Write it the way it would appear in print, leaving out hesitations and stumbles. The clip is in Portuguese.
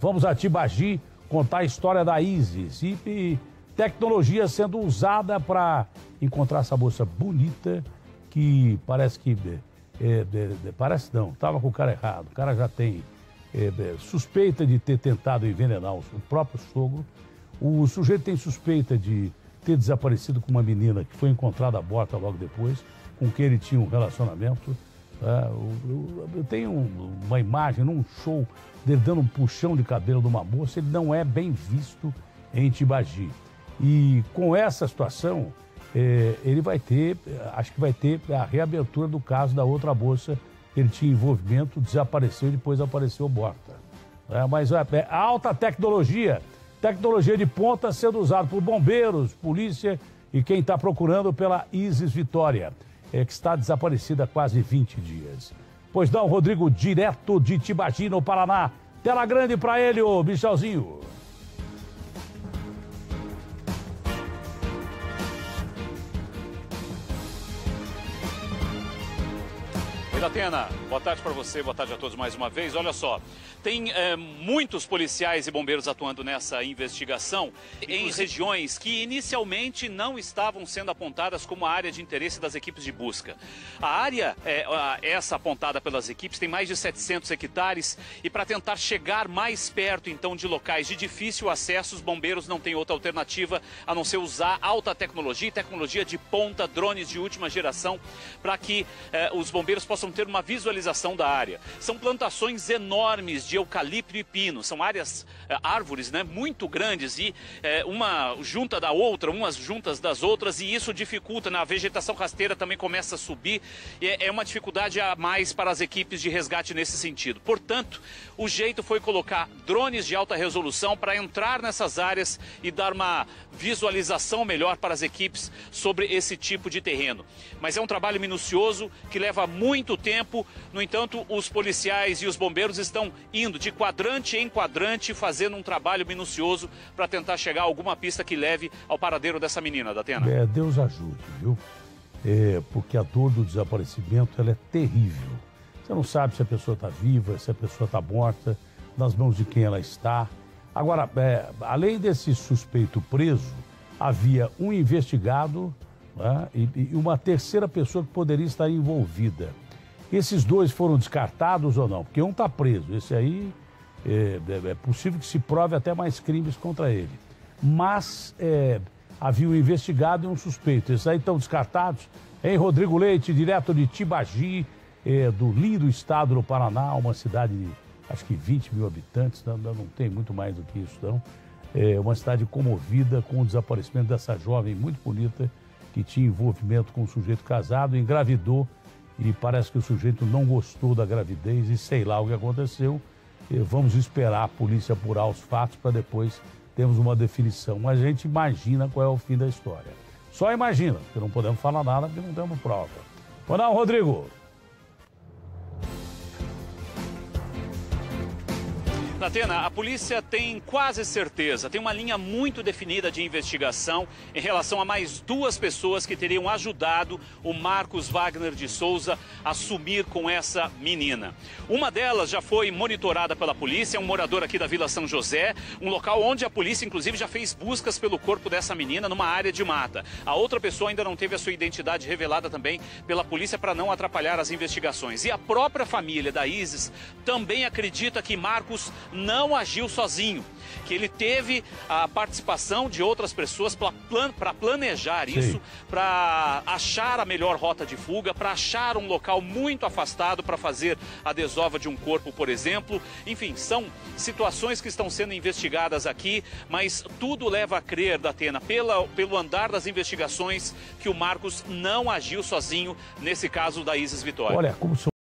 Vamos a Tibagi contar a história da Isis e tecnologia sendo usada para encontrar essa moça bonita que parece que... parece não, estava com o cara errado. O cara já tem suspeita de ter tentado envenenar o próprio sogro. O sujeito tem suspeita de ter desaparecido com uma menina que foi encontrada morta logo depois, com quem ele tinha um relacionamento. Eu tenho uma imagem num show dele dando um puxão de cabelo de uma moça. Ele não é bem visto em Tibagi. E com essa situação, ele vai ter, acho que vai ter a reabertura do caso da outra moça. Ele tinha envolvimento, desapareceu e depois apareceu morta. Mas é alta tecnologia, tecnologia de ponta sendo usada por bombeiros, polícia e quem está procurando pela Isis Vitória, que está desaparecida há quase 20 dias. Pois não, Rodrigo, direto de Tibagi, no Paraná. Tela grande para ele, ô Michelzinho. Atena, boa tarde para você, boa tarde a todos mais uma vez. Olha só, tem muitos policiais e bombeiros atuando nessa investigação em regiões que inicialmente não estavam sendo apontadas como a área de interesse das equipes de busca. A área, essa apontada pelas equipes, tem mais de 700 hectares e para tentar chegar mais perto, então, de locais de difícil acesso, os bombeiros não têm outra alternativa a não ser usar alta tecnologia, tecnologia de ponta, drones de última geração, para que os bombeiros possam ter uma visualização da área. São plantações enormes de eucalipto e pino, são áreas, árvores, né, muito grandes e uma junta da outra, umas juntas das outras, e isso dificulta, né? A vegetação rasteira também começa a subir e é uma dificuldade a mais para as equipes de resgate nesse sentido. Portanto, o jeito foi colocar drones de alta resolução para entrar nessas áreas e dar uma visualização melhor para as equipes sobre esse tipo de terreno. Mas é um trabalho minucioso que leva muito tempo. No entanto, os policiais e os bombeiros estão indo de quadrante em quadrante, fazendo um trabalho minucioso para tentar chegar a alguma pista que leve ao paradeiro dessa menina, Datena. Deus ajude, viu? Porque a dor do desaparecimento, ela é terrível. Você não sabe se a pessoa está viva, se a pessoa está morta, nas mãos de quem ela está. Agora, além desse suspeito preso, havia um investigado, né, e uma terceira pessoa que poderia estar envolvida. Esses dois foram descartados ou não? Porque um está preso, esse aí é possível que se prove até mais crimes contra ele. Mas havia um investigado e um suspeito. Esses aí estão descartados. Em Rodrigo Leite, direto de Tibagi, do lindo estado do Paraná, uma cidade de acho que 20 mil habitantes, não tem muito mais do que isso não. É uma cidade comovida com o desaparecimento dessa jovem muito bonita, que tinha envolvimento com um sujeito casado, engravidou e parece que o sujeito não gostou da gravidez e sei lá o que aconteceu. Vamos esperar a polícia apurar os fatos para depois termos uma definição. Mas a gente imagina qual é o fim da história. Só imagina, porque não podemos falar nada porque não temos prova. Pois não, Rodrigo? Atena, a polícia tem quase certeza, tem uma linha muito definida de investigação em relação a mais duas pessoas que teriam ajudado o Marcos Wagner de Souza a sumir com essa menina. Uma delas já foi monitorada pela polícia, é um morador aqui da Vila São José, um local onde a polícia inclusive já fez buscas pelo corpo dessa menina numa área de mata. A outra pessoa ainda não teve a sua identidade revelada também pela polícia para não atrapalhar as investigações. E a própria família da Isis também acredita que Marcos não agiu sozinho, que ele teve a participação de outras pessoas para planejar isso, para achar a melhor rota de fuga, para achar um local muito afastado para fazer a desova de um corpo, por exemplo. Enfim, são situações que estão sendo investigadas aqui, mas tudo leva a crer, Datena, pelo andar das investigações, que o Marcos não agiu sozinho nesse caso da Isis Vitória. Olha, como